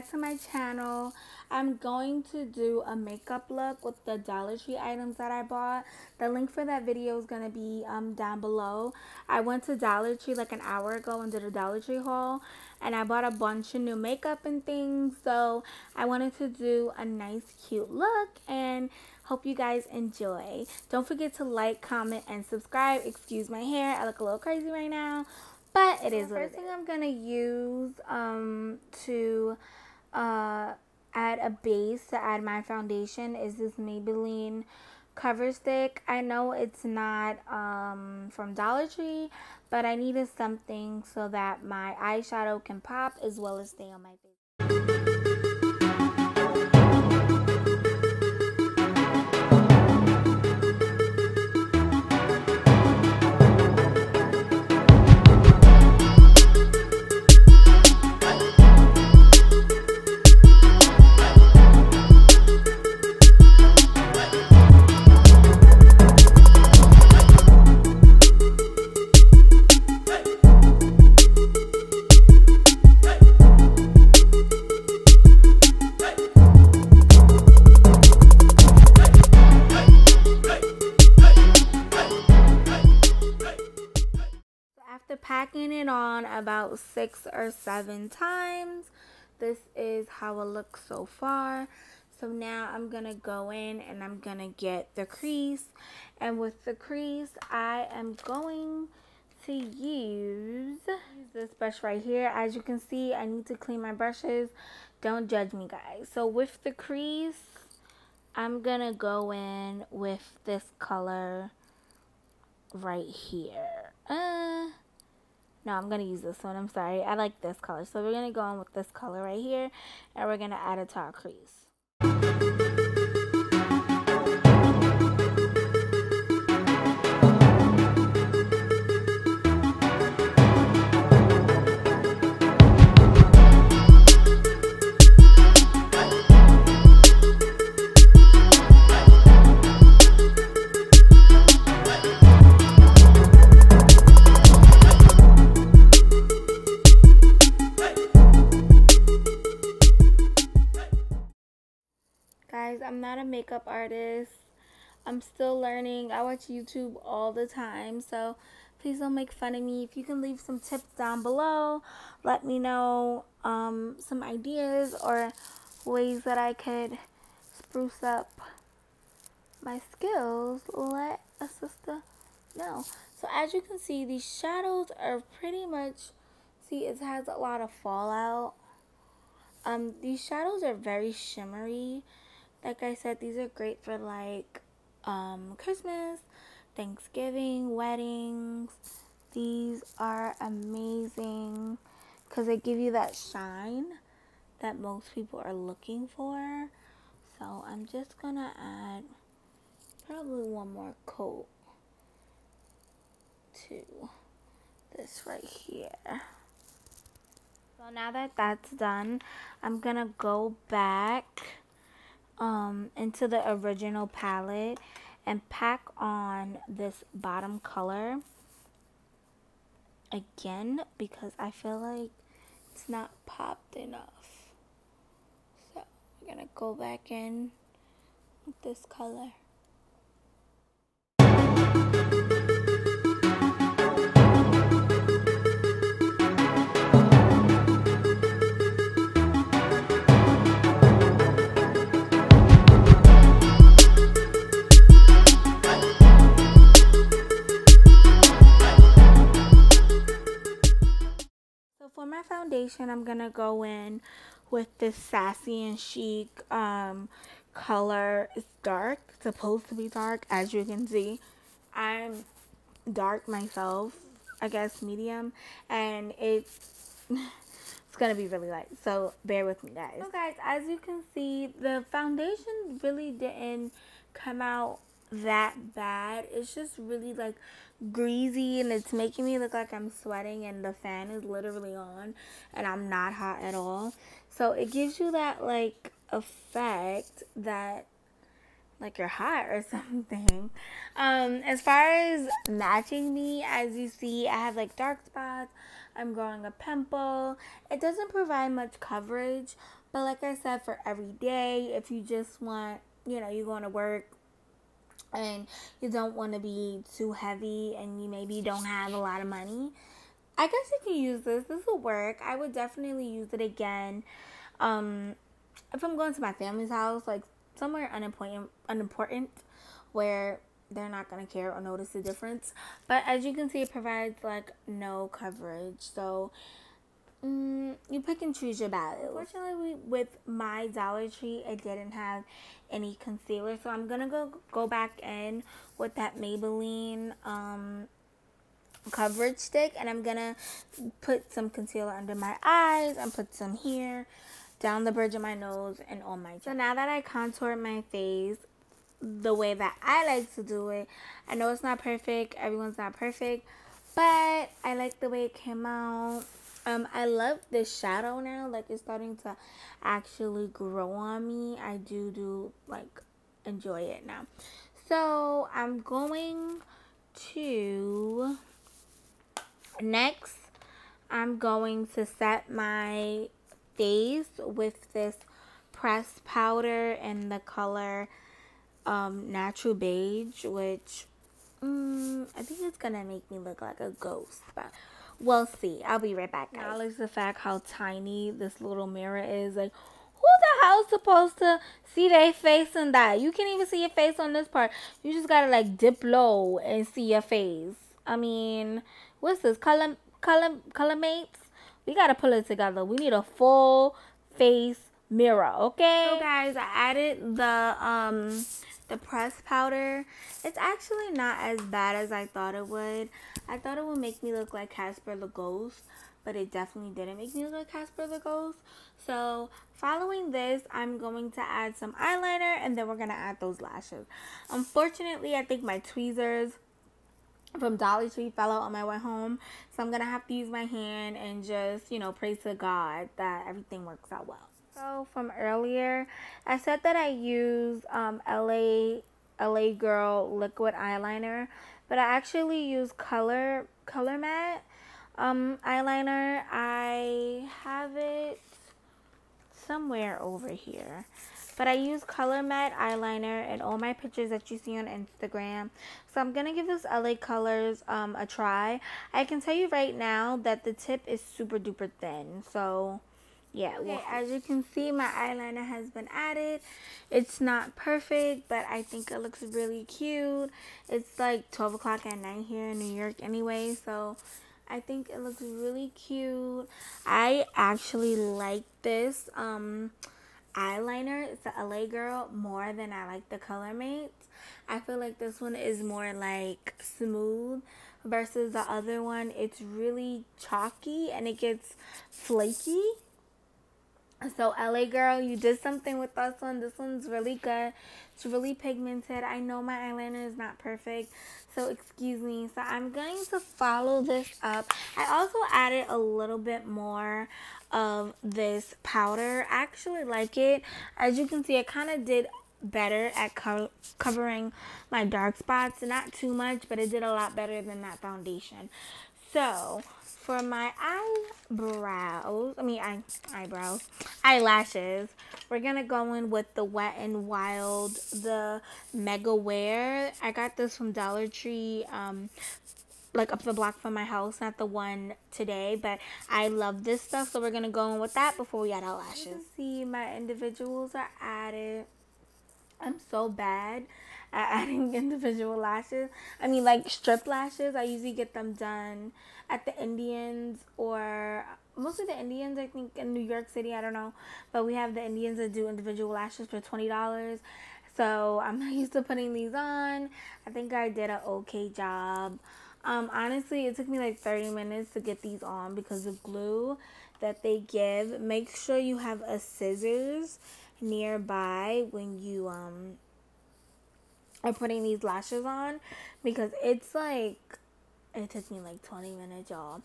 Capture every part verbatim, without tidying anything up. back to my channel. I'm going to do a makeup look with the Dollar Tree items that I bought. The link for that video is going to be um down below. I went to Dollar Tree like an hour ago and did a Dollar Tree haul, and I bought a bunch of new makeup and things, so I wanted to do a nice cute look and hope you guys enjoy. Don't forget to like, comment, and subscribe. Excuse my hair, I look a little crazy right now, but it is what it is. The first thing I'm going to use um, to uh, add a base to add my foundation is this Maybelline cover stick. I know it's not um, from Dollar Tree, but I needed something so that my eyeshadow can pop as well as stay on my face. Packing it on about six or seven times, this is how it looks so far. So now I'm gonna go in and I'm gonna get the crease, and with the crease I am going to use this brush right here. As you can see, I need to clean my brushes, don't judge me guys. So with the crease I'm gonna go in with this color right here. uh, No, I'm going to use this one. I'm sorry. I like this color. So we're going to go on with this color right here, and we're going to add it to our crease. I'm not a makeup artist. I'm still learning. I watch YouTube all the time, so please don't make fun of me. If you can leave some tips down below, let me know um, some ideas or ways that I could spruce up my skills, let a sister know. So as you can see, these shadows are pretty much, see it has a lot of fallout. Um, these shadows are very shimmery. Like I said, these are great for like um, Christmas, Thanksgiving, weddings. These are amazing because they give you that shine that most people are looking for. So I'm just going to add probably one more coat to this right here. So now that that's done, I'm going to go back Um, into the original palette and pack on this bottom color again because I feel like it's not popped enough. So I'm gonna go back in with this color. I'm gonna go in with this Sassy and Chic um, color. It's dark, it's supposed to be dark, as you can see. I'm dark myself, I guess medium, and it's it's gonna be really light, so bear with me guys. So guys, as you can see, the foundation really didn't come out that bad. It's just really like greasy, and it's making me look like I'm sweating and the fan is literally on and I'm not hot at all. So it gives you that like effect that like you're hot or something. Um as far as matching me, as you see, I have like dark spots, I'm growing a pimple. It doesn't provide much coverage, But like I said, for every day, if you just want, you know, you're going to work and you don't want to be too heavy and you maybe don't have a lot of money, I guess you can use this. This will work. I would definitely use it again. Um, if I'm going to my family's house, like somewhere unimportant, unimportant where they're not going to care or notice the difference. But as you can see, it provides like no coverage. So Mm, you pick and choose your battles. Fortunately, with my Dollar Tree, it didn't have any concealer, so I'm gonna go go back in with that Maybelline um coverage stick, and I'm gonna put some concealer under my eyes and put some here, down the bridge of my nose, and on my chin. So now that I contoured my face the way that I like to do it, I know it's not perfect. Everyone's not perfect, but I like the way it came out. Um, I love this shadow now. Like, it's starting to actually grow on me. I do, do, like, enjoy it now. So, I'm going to... Next, I'm going to set my face with this pressed powder in the color um, Natural Beige, which mm, I think it's going to make me look like a ghost, but... we'll see. I'll be right back. I acknowledge the fact how tiny this little mirror is. Like, who the hell's supposed to see their face in that? You can't even see your face on this part. You just gotta like dip low and see your face. I mean, what's this? Color, color, color mates? We gotta pull it together. We need a full face mirror, okay? So guys, I added the um the pressed powder. It's actually not as bad as I thought it would. I thought it would make me look like Casper the Ghost, but it definitely didn't make me look like Casper the Ghost. So following this, I'm going to add some eyeliner, and then we're going to add those lashes. Unfortunately, I think my tweezers from Dollar Tree fell out on my way home, so I'm going to have to use my hand and just, you know, pray to God that everything works out well. So from earlier, I said that I use um, L A L A Girl liquid eyeliner, but I actually use color Colormatte um, eyeliner. I have it somewhere over here, but I use Colormatte eyeliner in all my pictures that you see on Instagram. So I'm gonna give this L A Colors um, a try. I can tell you right now that the tip is super duper thin, so. Yeah, okay, well, as you can see, my eyeliner has been added. It's not perfect, but I think it looks really cute. It's like twelve o'clock at night here in New York anyway, so I think it looks really cute. I actually like this um, eyeliner. It's the L A Girl more than I like the Colormates. I feel like this one is more like smooth. Versus the other one, it's really chalky and it gets flaky. So L A Girl, you did something with this one. This one's really good. It's really pigmented. I know my eyeliner is not perfect, so excuse me. So I'm going to follow this up. I also added a little bit more of this powder. I actually like it. As you can see, I kind of did better at co covering my dark spots. Not too much, but it did a lot better than that foundation. So... for my eyebrows, I mean eye, eyebrows, eyelashes, we're going to go in with the Wet n Wild, the Mega Wear. I got this from Dollar Tree, um, like up the block from my house, not the one today, but I love this stuff. So we're going to go in with that before we add our lashes. You can see my individuals are added. I'm so bad at adding individual lashes. I mean, like strip lashes. I usually get them done at the Indians, or mostly the Indians, I think, in New York City. I don't know. But we have the Indians that do individual lashes for twenty dollars. So I'm not used to putting these on. I think I did an okay job. Um, honestly, it took me like thirty minutes to get these on because of glue that they give. Make sure you have a scissors nearby when you um are putting these lashes on, because it's like, it took me like twenty minutes, y'all.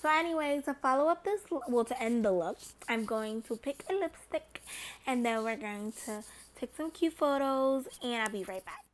So anyway, to follow up this, well, to end the look, I'm going to pick a lipstick, and then we're going to take some cute photos, and I'll be right back.